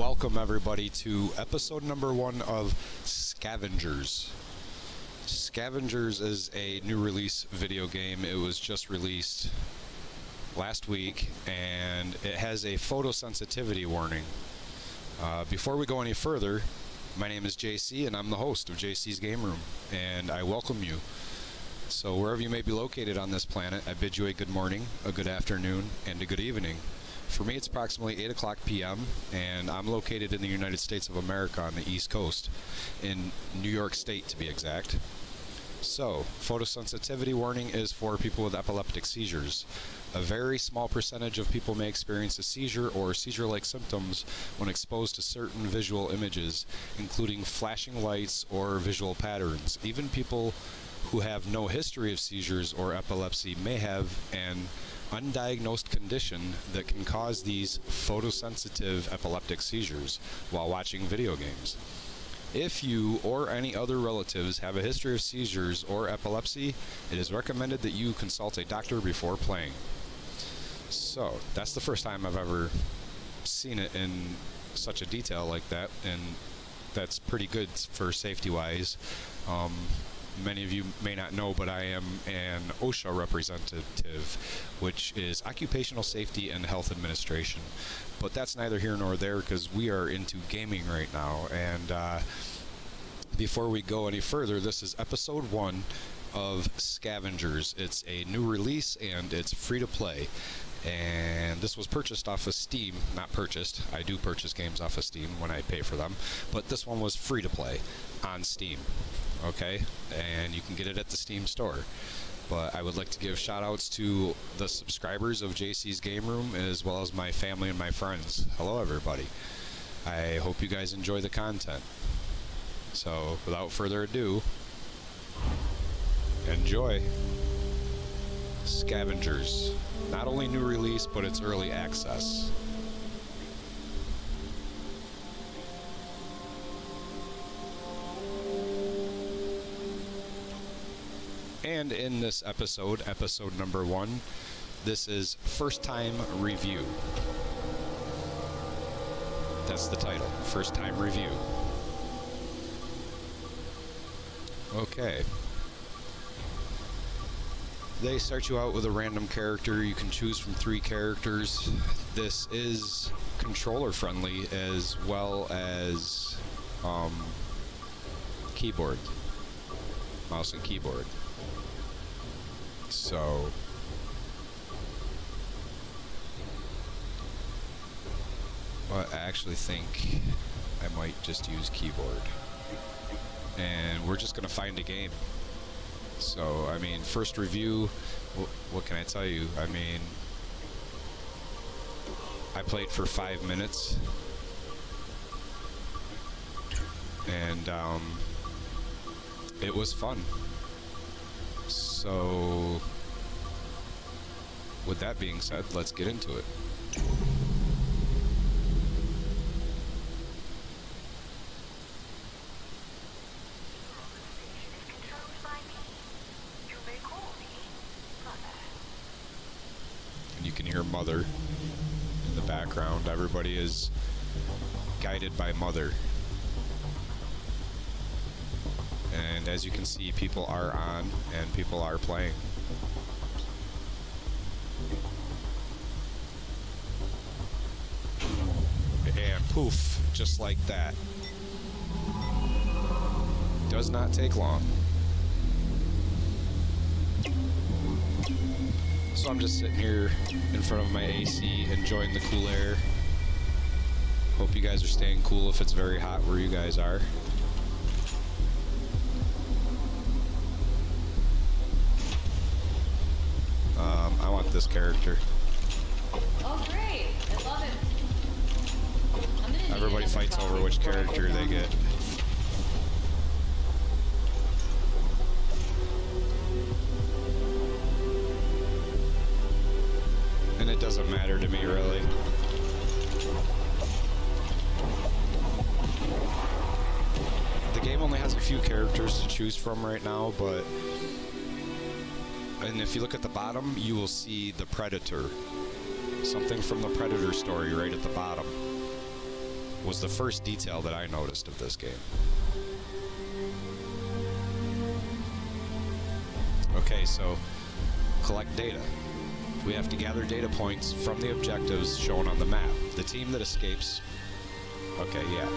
welcome everybody to episode number 1 of Scavengers. Scavengers is a new release video game. It was just released last week, and it has a photosensitivity warning. Before we go any further, my name is JC, and I'm the host of JC's Game Room, and I welcome you. So wherever you may be located on this planet, I bid you a good morning, a good afternoon, and a good evening. For me, it's approximately 8 o'clock p.m., and I'm located in the United States of America on the East Coast, in New York State to be exact. So, photosensitivity warning is for people with epileptic seizures. A very small percentage of people may experience a seizure or seizure-like symptoms when exposed to certain visual images, including flashing lights or visual patterns. Even people who have no history of seizures or epilepsy may have an undiagnosed condition that can cause these photosensitive epileptic seizures while watching video games. If you or any other relatives have a history of seizures or epilepsy, it is recommended that you consult a doctor before playing. So, that's the first time I've ever seen it in such a detail like that, and that's pretty good for safety-wise. Many of you may not know, but I am an OSHA representative, which is Occupational Safety and Health Administration. But that's neither here nor there, because we are into gaming right now. And before we go any further, this is episode 1 of Scavengers. It's a new release, and it's free to play. And this was purchased off of Steam. Not purchased. I do purchase games off of Steam when I pay for them. But this one was free to play on Steam. Okay, and you can get it at the Steam store. But I would like to give shout outs to the subscribers of JC's Game Room, as well as my family and my friends. Hello everybody, I hope you guys enjoy the content. So without further ado, enjoy Scavengers. Not only new release, but it's early access. And in this episode, episode number 1, this is First Time Review. That's the title, First Time Review. Okay. They start you out with a random character. You can choose from 3 characters. This is controller friendly as well as keyboard, mouse and keyboard. So, well, I actually think I might just use keyboard, and we're just gonna find a game. So, I mean, first review, what can I tell you? I mean, I played for 5 minutes, and it was fun. So, with that being said, let's get into it. And you can hear Mother in the background. Everybody is guided by Mother. And as you can see, people are on and people are playing. And poof, just like that. Does not take long. So I'm just sitting here in front of my AC, enjoying the cool air. Hope you guys are staying cool if it's very hot where you guys are. I want this character. Oh great! I love it. Everybody fights over which character they get. And it doesn't matter to me really. The game only has a few characters to choose from right now, but and if you look at the bottom, you will see the Predator. Something from the Predator story right at the bottom. was the first detail that I noticed of this game. Okay, so collect data. We have to gather data points from the objectives shown on the map. The team that escapes... Okay, yeah.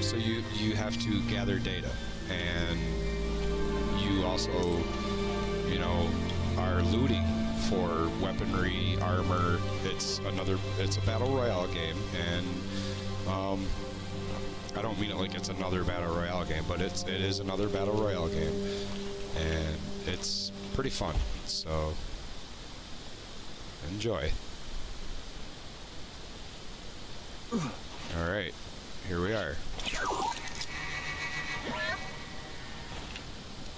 So you have to gather data, and you also, you know, are looting for weaponry, armor. It's a battle royale game, and I don't mean it like it's another battle royale game, but it is another battle royale game, and it's pretty fun. So enjoy. All right, here we are.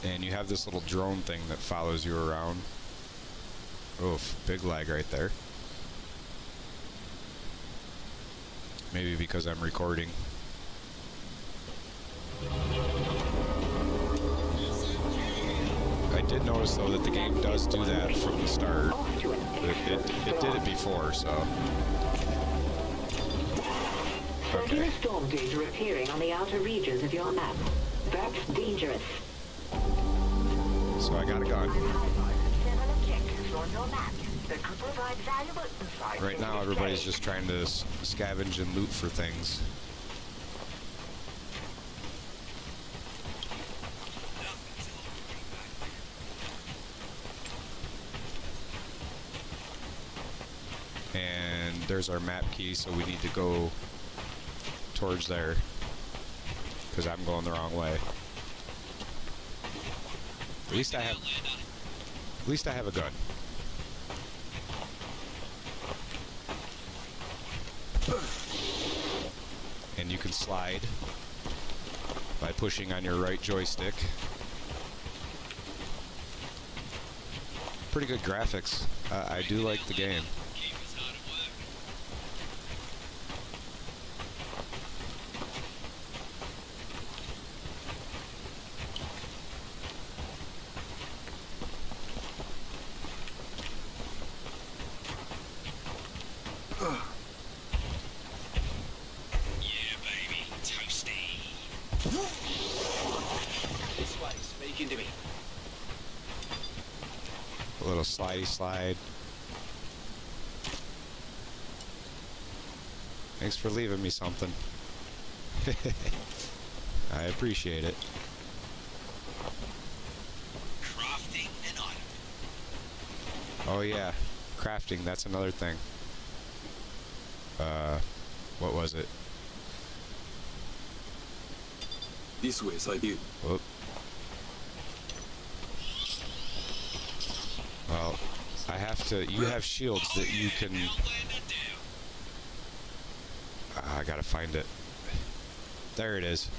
And you have this little drone thing that follows you around. Oof, big lag right there. Maybe because I'm recording. I did notice though that the game does do that from the start. It did it before, so... Severe storm danger appearing on the outer regions of your map. That's dangerous. So I got a gun. Right now everybody's just trying to scavenge and loot for things. And there's our map key, so we need to go towards there, because I'm going the wrong way. At least I have a gun. And you can slide by pushing on your right joystick. Pretty good graphics. I do like the game. Slide. Thanks for leaving me something. I appreciate it. Crafting and item. Oh yeah, crafting, that's another thing. What was it? This way, side view. Whoop. Well, I have to... You have shields that you can... I gotta find it. There it is.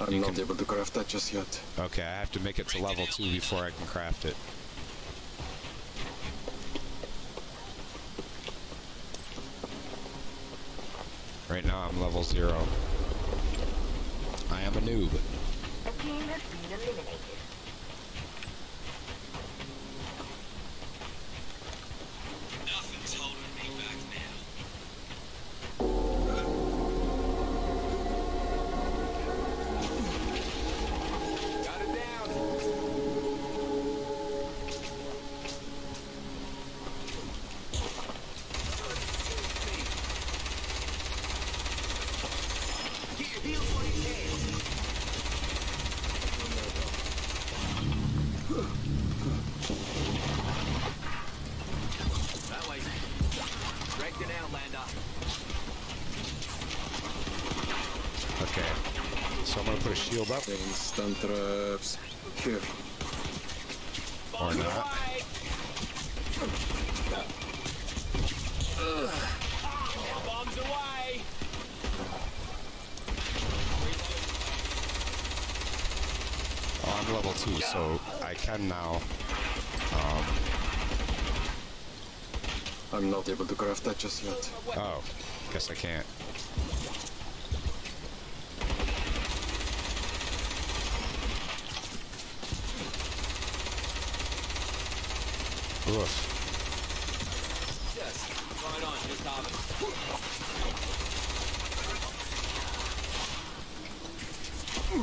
I'm not able to craft that just yet. Okay, I have to make it to level 2 before I can craft it. Right now I'm level 0. I am a noob. A team has been eliminated. Up. Instant traps. Here. Or not. Bombs away. Oh, I'm level 2, so I can now. I'm not able to craft that just yet. Oh, guess I can't. Oof. Yes, right on, just Okay,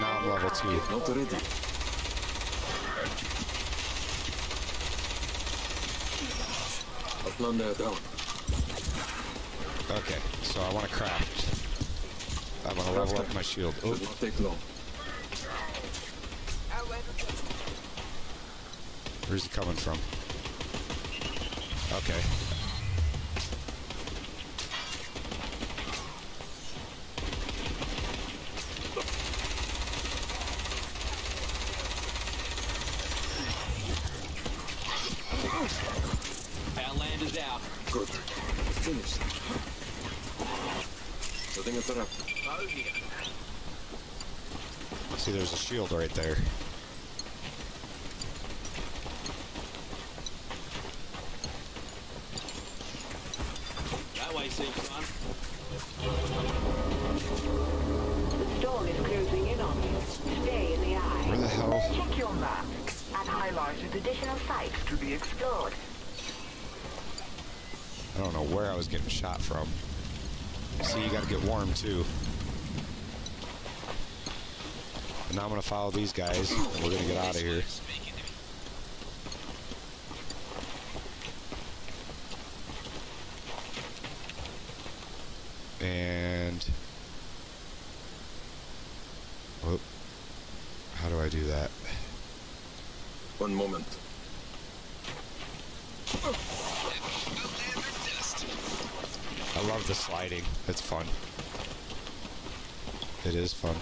now I'm level 2. Not ready. Outlander down. Okay, so I want to craft. I want to level up my shield. Oh, it won't take long. Where's it coming from? Okay. Our land is out. Good. Finished. Nothing interrupted. Oh, yeah. See, there's a shield right there. The storm is closing in on you. Stay in the eye. Where the hell? Check your map and highlighted additional sites to be explored. I don't know where I was getting shot from. See, you gotta get warm too. And now I'm gonna follow these guys and we're gonna get out of here. And oh, how do I do that? One moment. I love the sliding. It's fun. It is fun.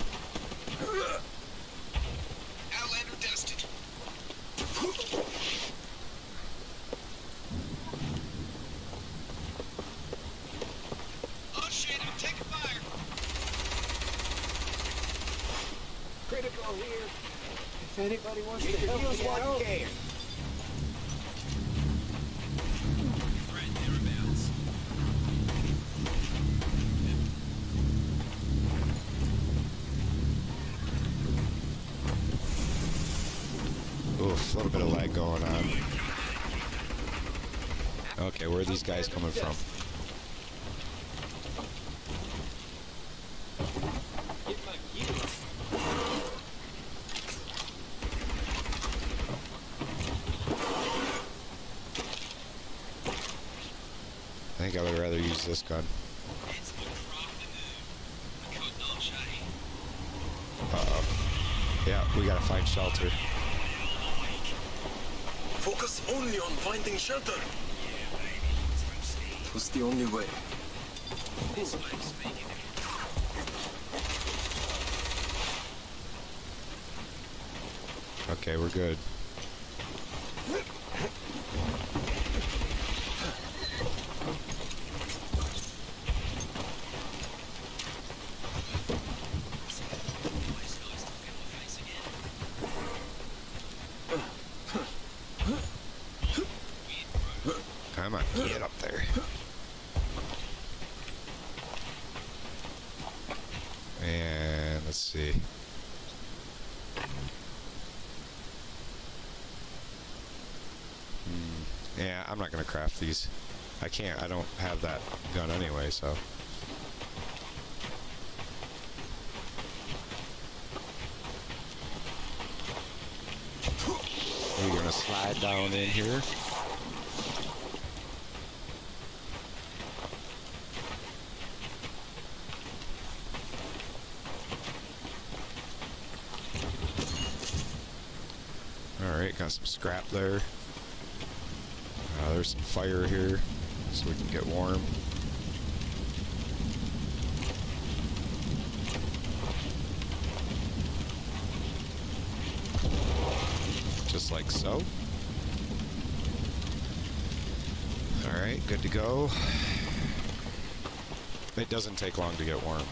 Outlander dusted. If anybody wants to help us, one can. Right thereabouts. Oof, a little bit of lag going on. Okay, where are these guys coming from? I think I would rather use this gun. Uh-oh. Yeah, we gotta find shelter. Focus only on finding shelter. Yeah, baby. It was the only way. This way's making it. Okay, we're good. Come on, get up there. And let's see. Yeah, I'm not gonna craft these. I can't. I don't have that gun anyway, so. We're gonna slide down in here. Alright, got some scrap there. There's some fire here, so we can get warm. Just like so. Alright, good to go. It doesn't take long to get warm.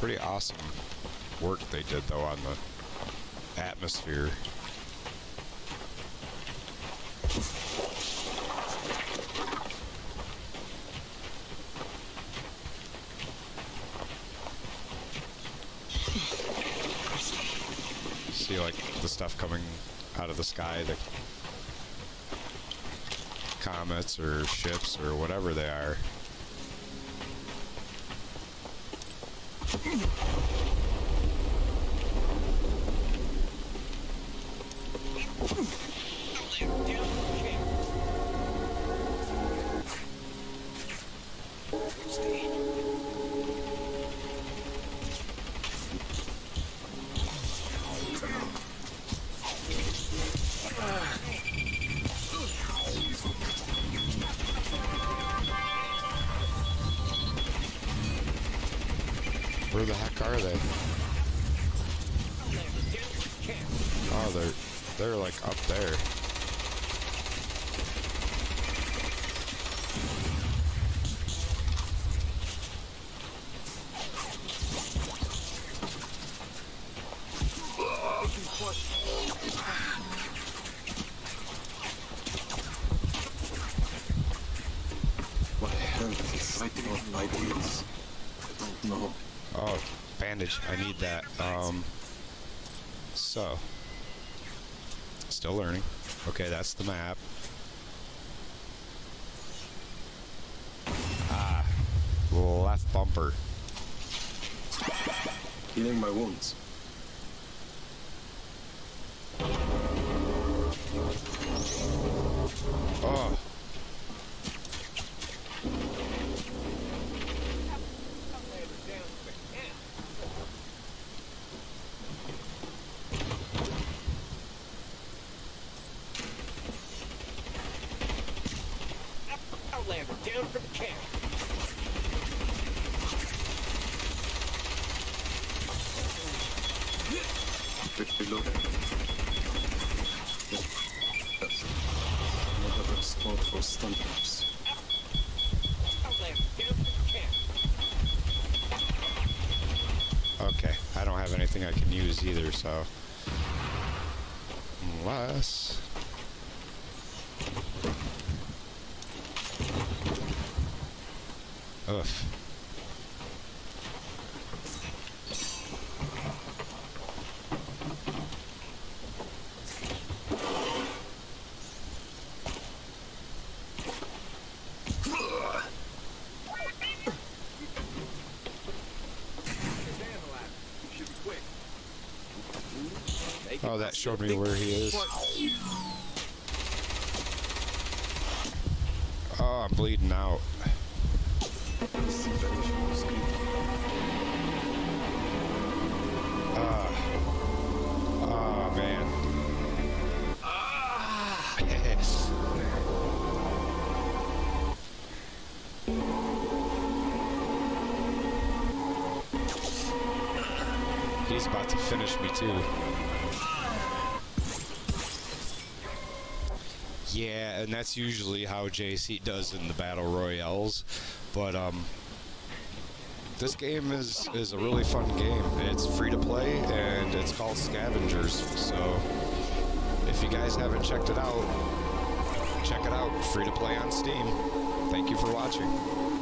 Pretty awesome work they did, though, on the atmosphere. See, like, the stuff coming out of the sky, the comets or ships or whatever they are. Where the heck are they? Oh, they're like up there. What the hell is exciting on my deals? I don't know. Oh, bandage. I need that. So. Still learning. Okay, that's the map. Ah. Left bumper. Healing my wounds. Oh. Okay, I don't have anything I can use either, so unless ugh. Oh, that showed me where he is. Oh, I'm bleeding out. Oh, man. Yes. He's about to finish me, too. Yeah, and that's usually how JC does in the battle royales, but this game is a really fun game. It's free to play, and it's called Scavengers, so if you guys haven't checked it out, check it out, free to play on Steam. Thank you for watching.